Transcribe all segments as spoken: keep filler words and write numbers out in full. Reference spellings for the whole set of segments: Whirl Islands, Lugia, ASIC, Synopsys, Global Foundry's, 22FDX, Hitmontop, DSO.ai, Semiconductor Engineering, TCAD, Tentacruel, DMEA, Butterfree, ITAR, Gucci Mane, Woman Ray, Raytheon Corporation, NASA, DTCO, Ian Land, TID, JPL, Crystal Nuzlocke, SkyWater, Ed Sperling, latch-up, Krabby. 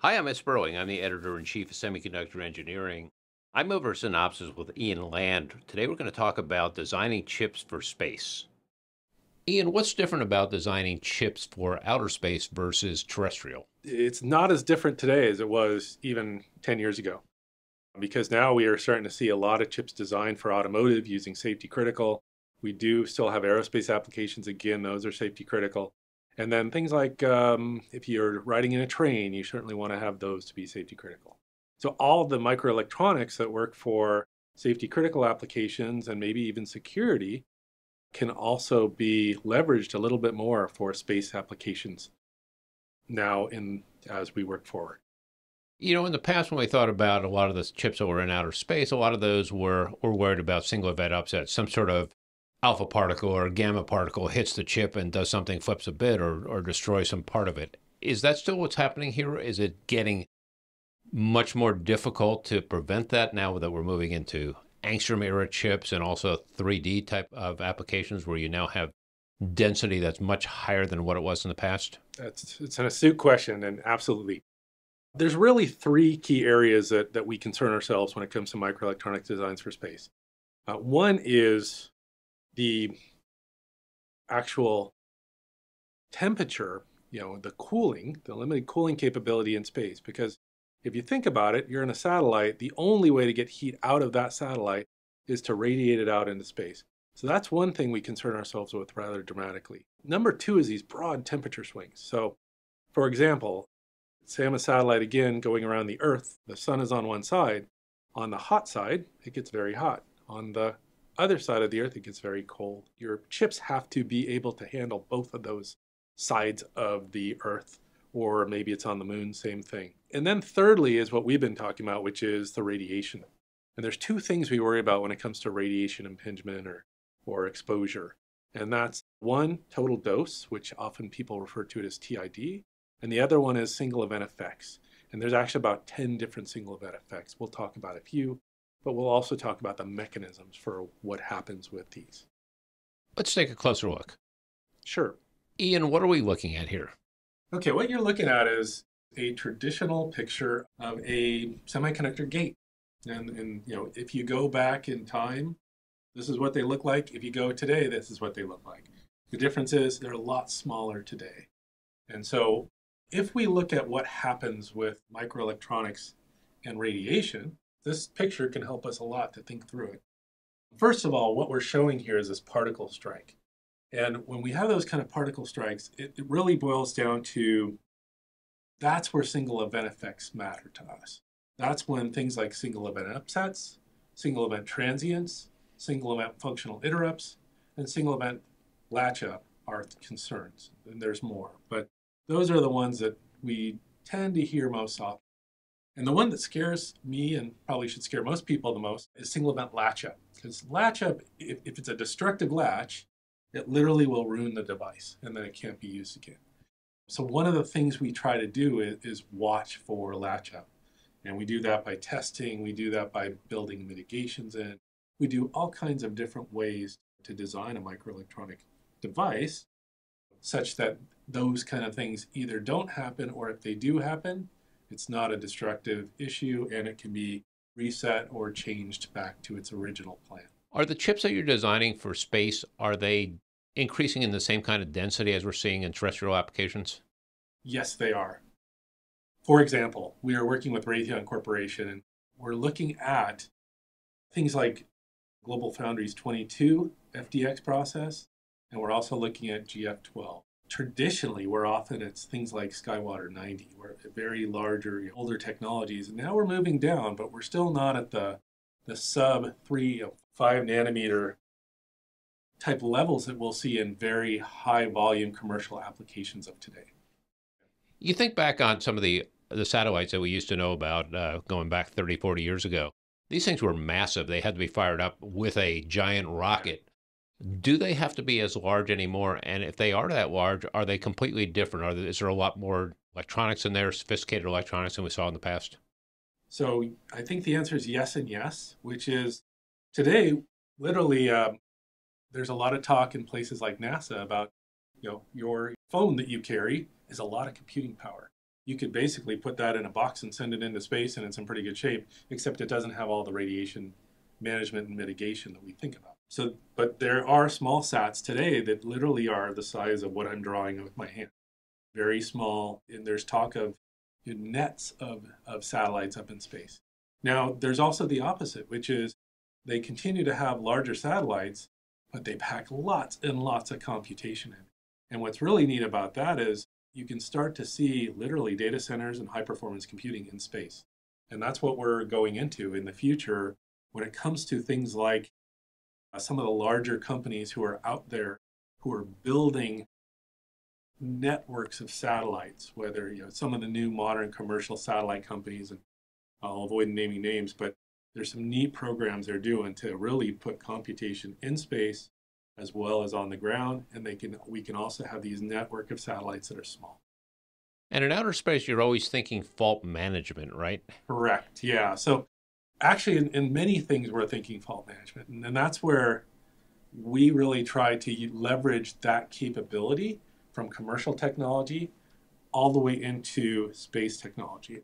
Hi, I'm Ed Sperling. I'm the Editor-in-Chief of Semiconductor Engineering. I'm over at Synopsys with Ian Land. Today we're going to talk about designing chips for space. Ian, what's different about designing chips for outer space versus terrestrial? It's not as different today as it was even ten years ago, because now we are starting to see a lot of chips designed for automotive using safety critical. We do still have aerospace applications. Again, those are safety critical. And then things like um, if you're riding in a train, you certainly want to have those to be safety critical. So all of the microelectronics that work for safety critical applications and maybe even security can also be leveraged a little bit more for space applications now in as we work forward. You know, in the past, when we thought about a lot of the chips that were in outer space, a lot of those were, were worried about single event upsets, some sort of alpha particle or gamma particle hits the chip and does something, flips a bit or, or destroys some part of it. Is that still what's happening here? Is it getting much more difficult to prevent that now that we're moving into angstrom era chips and also three D type of applications where you now have density that's much higher than what it was in the past? That's, it's an astute question, and absolutely. There's really three key areas that, that we concern ourselves when it comes to microelectronic designs for space. Uh, one is the actual temperature, you know, the cooling, the limited cooling capability in space. Because if you think about it, you're in a satellite, the only way to get heat out of that satellite is to radiate it out into space. So that's one thing we concern ourselves with rather dramatically. Number two is these broad temperature swings. So, for example, say I'm a satellite again going around the Earth, the sun is on one side. On the hot side, it gets very hot. On the other side of the Earth, it gets very cold. Your chips have to be able to handle both of those sides of the Earth, or maybe it's on the moon, same thing. And then thirdly is what we've been talking about, which is the radiation. And there's two things we worry about when it comes to radiation impingement or, or exposure. And that's one, total dose, which often people refer to it as T I D. And the other one is single event effects. And there's actually about ten different single event effects. We'll talk about a few, but we'll also talk about the mechanisms for what happens with these. Let's take a closer look. Sure. Ian, what are we looking at here? Okay, what you're looking at is a traditional picture of a semiconductor gate. And, and you know, if you go back in time, this is what they look like. If you go today, this is what they look like. The difference is they're a lot smaller today. And so if we look at what happens with microelectronics and radiation, this picture can help us a lot to think through it. First of all, what we're showing here is this particle strike. And when we have those kind of particle strikes, it, it really boils down to that's where single event effects matter to us. That's when things like single event upsets, single event transients, single event functional interrupts, and single event latch up are concerns. And there's more, but those are the ones that we tend to hear most often. And the one that scares me, and probably should scare most people the most, is single event latch up. Because latch up, if, if it's a destructive latch, it literally will ruin the device, and then it can't be used again. So one of the things we try to do is, is watch for latch up. And we do that by testing, we do that by building mitigations in. We do all kinds of different ways to design a microelectronic device such that those kind of things either don't happen, or if they do happen, it's not a destructive issue, and it can be reset or changed back to its original plan. Are the chips that you're designing for space, are they increasing in the same kind of density as we're seeing in terrestrial applications? Yes, they are. For example, we are working with Raytheon Corporation, and we're looking at things like Global Foundry's twenty-two F D X process, and we're also looking at G F twelve. Traditionally, we're often, it's things like SkyWater ninety, where very larger, you know, older technologies. And now we're moving down, but we're still not at the, the sub three, five nanometer type levels that we'll see in very high volume commercial applications of today. You think back on some of the, the satellites that we used to know about uh, going back thirty, forty years ago. These things were massive. They had to be fired up with a giant rocket. Do they have to be as large anymore? And if they are that large, are they completely different? Are there, is there a lot more electronics in there, sophisticated electronics than we saw in the past? So I think the answer is yes and yes, which is today, literally, um, there's a lot of talk in places like NASA about, you know, your phone that you carry is a lot of computing power. you could basically put that in a box and send it into space, and it's in pretty good shape, except it doesn't have all the radiation management and mitigation that we think about. So, but there are small sats today that literally are the size of what I'm drawing with my hand. Very small, and there's talk of nets of, of satellites up in space. Now, there's also the opposite, which is they continue to have larger satellites, but they pack lots and lots of computation in. And what's really neat about that is you can start to see literally data centers and high-performance computing in space. And that's what we're going into in the future when it comes to things like uh, some of the larger companies who are out there who are building networks of satellites, whether you know some of the new modern commercial satellite companies, and I'll avoid naming names, but there's some neat programs they're doing to really put computation in space as well as on the ground, and they can we can also have these network of satellites that are small. And in outer space, you're always thinking fault management, right? Correct, yeah. So actually, in, in many things, we're thinking fault management, and, and that's where we really try to leverage that capability from commercial technology all the way into space technology.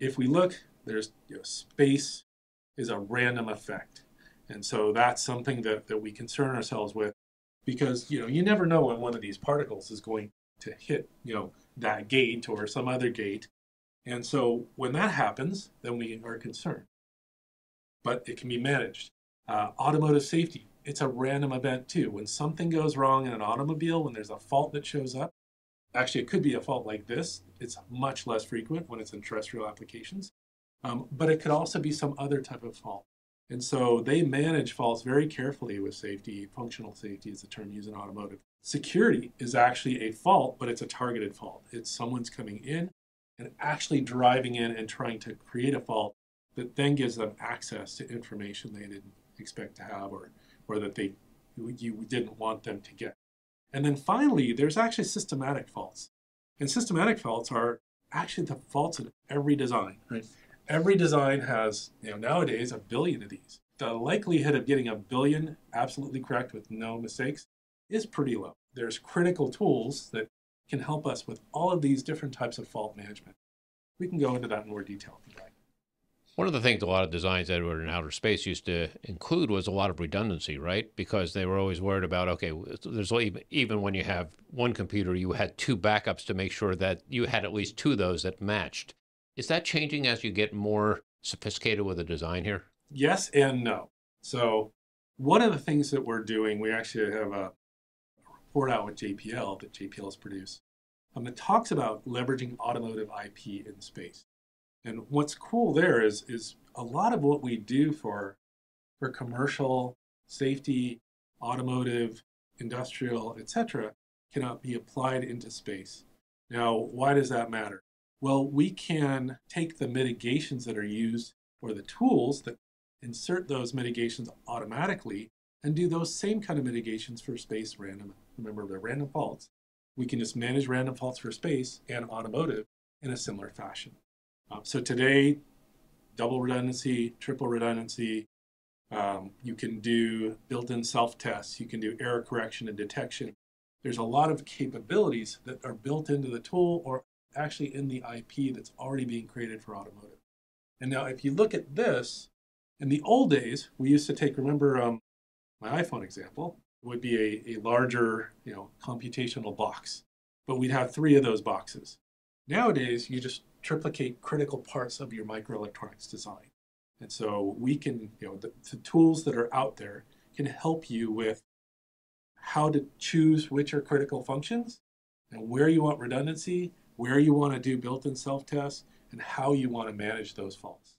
If we look, there's you know, space is a random effect. And so that's something that, that we concern ourselves with, because you know you never know when one of these particles is going to hit you know that gate or some other gate. And so when that happens, then we are concerned. But it can be managed. Uh, automotive safety, it's a random event too. When something goes wrong in an automobile, when there's a fault that shows up, actually it could be a fault like this. It's much less frequent when it's in terrestrial applications. Um, but it could also be some other type of fault. And so they manage faults very carefully with safety. Functional safety is the term used in automotive. Security is actually a fault, but it's a targeted fault. It's someone's coming in and actually driving in and trying to create a fault that then gives them access to information they didn't expect to have, or, or that they, you didn't want them to get. And then finally, there's actually systematic faults. And systematic faults are actually the faults in every design, right? Every design has, you know, nowadays a billion of these. The likelihood of getting a billion absolutely correct with no mistakes is pretty low. There's critical tools that can help us with all of these different types of fault management. We can go into that in more detail if you'd like. One of the things a lot of designs that were in outer space used to include was a lot of redundancy, right? Because they were always worried about, okay, there's even when you have one computer, you had two backups to make sure that you had at least two of those that matched. Is that changing as you get more sophisticated with the design here? Yes and no. So one of the things that we're doing, we actually have a report out with J P L that J P L has produced um, that talks about leveraging automotive I P in space. And what's cool there is, is a lot of what we do for, for commercial, safety, automotive, industrial, et cetera, cannot be applied into space. Now, why does that matter? Well, we can take the mitigations that are used or the tools that insert those mitigations automatically and do those same kind of mitigations for space random. Remember, they're random faults. We can just manage random faults for space and automotive in a similar fashion. Um, so today, double redundancy, triple redundancy, um, you can do built-in self-tests, you can do error correction and detection. There's a lot of capabilities that are built into the tool or actually in the I P that's already being created for automotive. And now if you look at this, in the old days, we used to take, remember um, my iPhone example, it would be a, a larger you know, computational box, but we'd have three of those boxes. Nowadays, you just triplicate critical parts of your microelectronics design. And so we can, you know, the, the tools that are out there can help you with how to choose which are critical functions and where you want redundancy, where you want to do built-in self-tests, and how you want to manage those faults.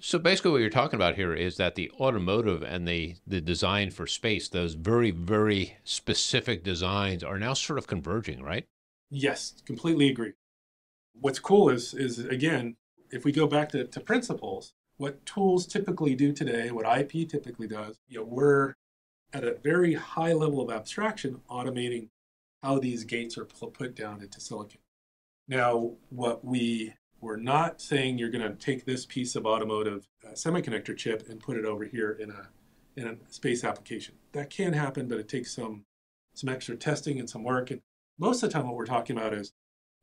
So basically what you're talking about here is that the automotive and the, the design for space, those very, very specific designs are now sort of converging, right? Yes, completely agree. What's cool is, is again, if we go back to, to principles, what tools typically do today, what I P typically does, you know, we're at a very high level of abstraction automating how these gates are put down into silicon. Now, what we we're not saying you're going to take this piece of automotive uh, semiconductor chip and put it over here in a in a space application. That can happen, but it takes some some extra testing and some work. And most of the time, what we're talking about is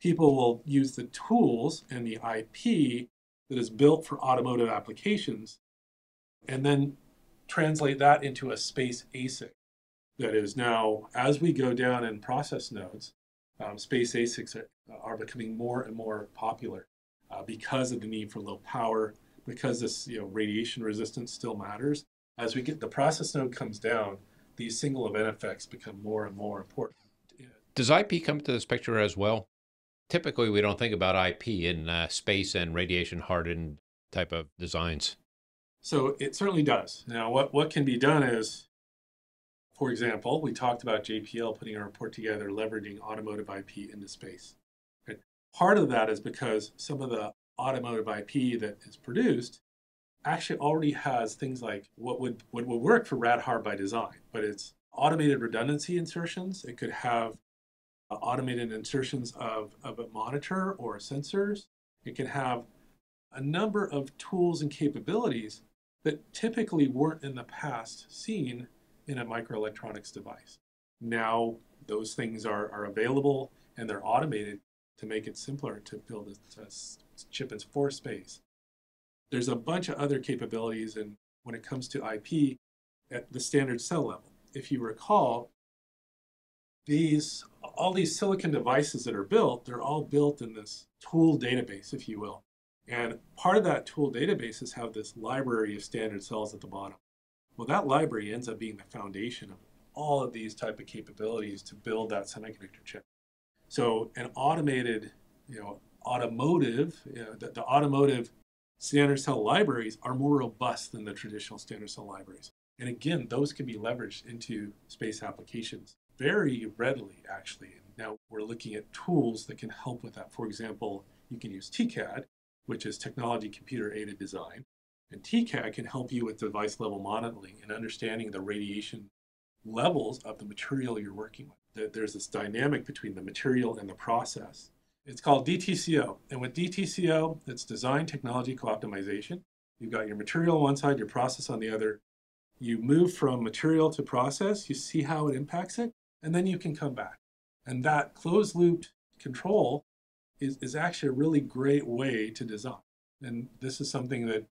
people will use the tools and the I P that is built for automotive applications and then translate that into a space A S I C that is now, as we go down in process nodes, um, space A S I Cs are, are becoming more and more popular uh, because of the need for low power, because this you know, radiation resistance still matters. As we get the process node comes down, these single event effects become more and more important. Does I P come to this picture as well? Typically, we don't think about I P in uh, space and radiation-hardened type of designs. So it certainly does. Now, what, what can be done is, for example, we talked about J P L putting a report together leveraging automotive I P into space. And part of that is because some of the automotive I P that is produced actually already has things like what would, what would work for radar by design, but it's automated redundancy insertions. It could have uh, automated insertions of, of a monitor or sensors. It can have a number of tools and capabilities that typically weren't in the past seen in a microelectronics device. Now those things are, are available and they're automated to make it simpler to build a, a chip in for space. There's a bunch of other capabilities, and when it comes to I P at the standard cell level, if you recall, these all these silicon devices that are built, they're all built in this tool database, if you will. And part of that tool databases have this library of standard cells at the bottom. Well, that library ends up being the foundation of all of these type of capabilities to build that semiconductor chip. So an automated, you know, automotive, you know, the, the automotive standard cell libraries are more robust than the traditional standard cell libraries. And again, those can be leveraged into space applications very readily, actually. And now we're looking at tools that can help with that. For example, you can use T C A D, which is technology computer aided design. And T C A D can help you with device level modeling and understanding the radiation levels of the material you're working with. There's this dynamic between the material and the process. It's called D T C O. And with D T C O, it's design technology co-optimization. You've got your material on one side, your process on the other. You move from material to process, you see how it impacts it, and then you can come back. And that closed loop control is, is actually a really great way to design. And this is something that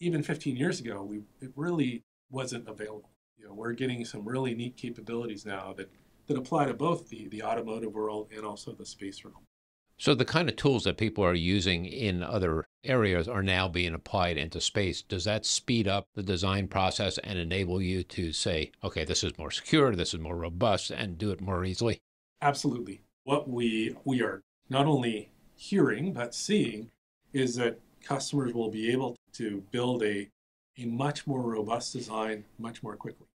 even fifteen years ago, we, it really wasn't available. You know, we're getting some really neat capabilities now that, that apply to both the, the automotive world and also the space realm. So the kind of tools that people are using in other areas are now being applied into space. Does that speed up the design process and enable you to say, okay, this is more secure, this is more robust, and do it more easily? Absolutely. What we, we are not only hearing, but seeing is that customers will be able to build a, a much more robust design much more quickly.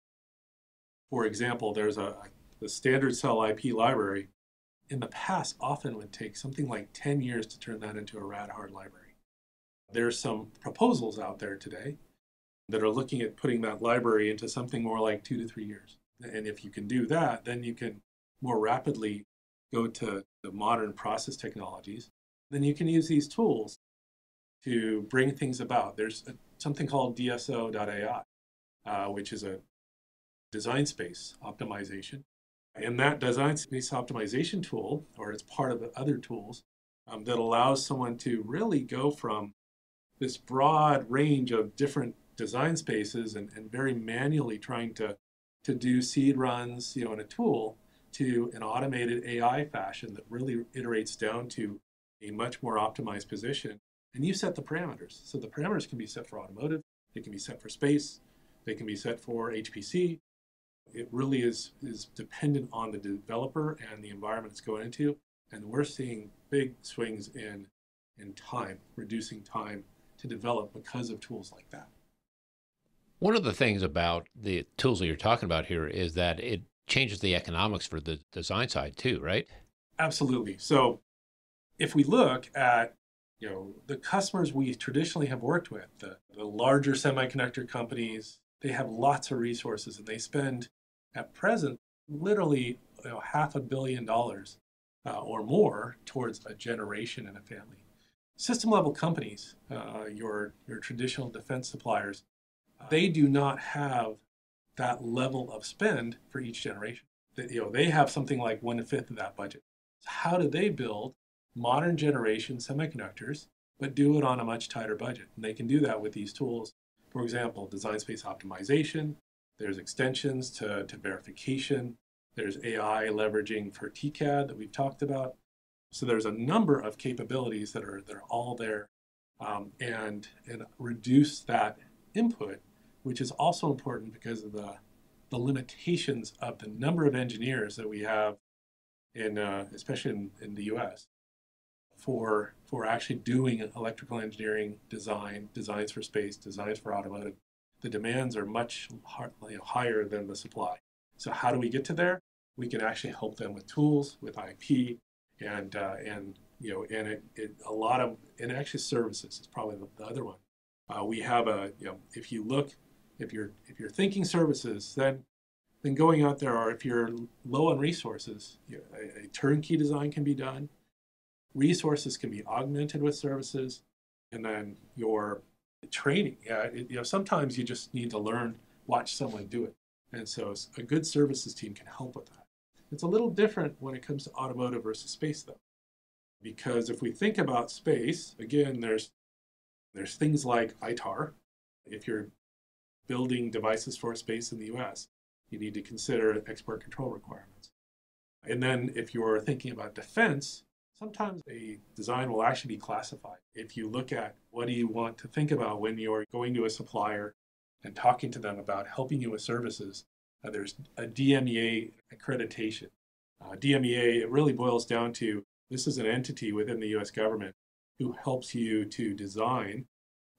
For example, there's a the standard cell I P library in the past often would take something like ten years to turn that into a rad-hard library. There's some proposals out there today that are looking at putting that library into something more like two to three years. And if you can do that, then you can more rapidly go to the modern process technologies. Then you can use these tools to bring things about. There's a, something called D S O dot A I, uh, which is a design space optimization. And that design space optimization tool, or it's part of the other tools, um, that allows someone to really go from this broad range of different design spaces and, and very manually trying to, to do seed runs, you know, in a tool to an automated A I fashion that really iterates down to a much more optimized position. And you set the parameters. So the parameters can be set for automotive, they can be set for space, they can be set for H P C. It really is, is dependent on the developer and the environment it's going into. And we're seeing big swings in, in time, reducing time to develop because of tools like that. One of the things about the tools that you're talking about here is that it changes the economics for the design side too, right? Absolutely. So if we look at, you know, the customers we traditionally have worked with, the, the larger semiconductor companies, they have lots of resources and they spend at present literally you know, half a billion dollars uh, or more towards a generation and a family. System level companies, uh, your, your traditional defense suppliers, they do not have that level of spend for each generation. They, you know, they have something like one fifth of that budget. So how do they build modern generation semiconductors, but do it on a much tighter budget. And they can do that with these tools. For example, design space optimization, there's extensions to, to verification, there's A I leveraging for T C A D that we've talked about. So there's a number of capabilities that are, that are all there um, and, and reduce that input, which is also important because of the, the limitations of the number of engineers that we have, in, uh, especially in, in the U S, for, for actually doing electrical engineering design, designs for space, designs for automotive. The demands are much hard, you know, higher than the supply. So how do we get to there? We can actually help them with tools, with I P, and uh, and you know, and it, it a lot of and actually services is probably the, the other one. Uh, we have a you know, if you look, if you're if you're thinking services, then then going out there, or if you're low on resources, you know, a, a turnkey design can be done. Resources can be augmented with services, and then your training. Yeah, it, you know, sometimes you just need to learn, watch someone do it, and so a good services team can help with that. It's a little different when it comes to automotive versus space, though, because if we think about space, again, there's there's things like I TAR. If you're building devices for space in the U S, you need to consider export control requirements. And then if you're thinking about defense, sometimes a design will actually be classified. If you look at what do you want to think about when you're going to a supplier and talking to them about helping you with services, Uh, there's a D M E A accreditation. Uh, D M E A, it really boils down to this is an entity within the U S government who helps you to design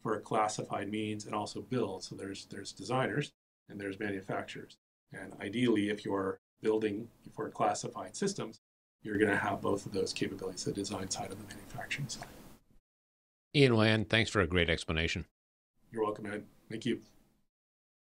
for a classified means and also build. So there's, there's designers and there's manufacturers. And ideally, if you're building for classified systems, you're going to have both of those capabilities, the design side and the manufacturing side. Ian Land, thanks for a great explanation. You're welcome, Ed. Thank you.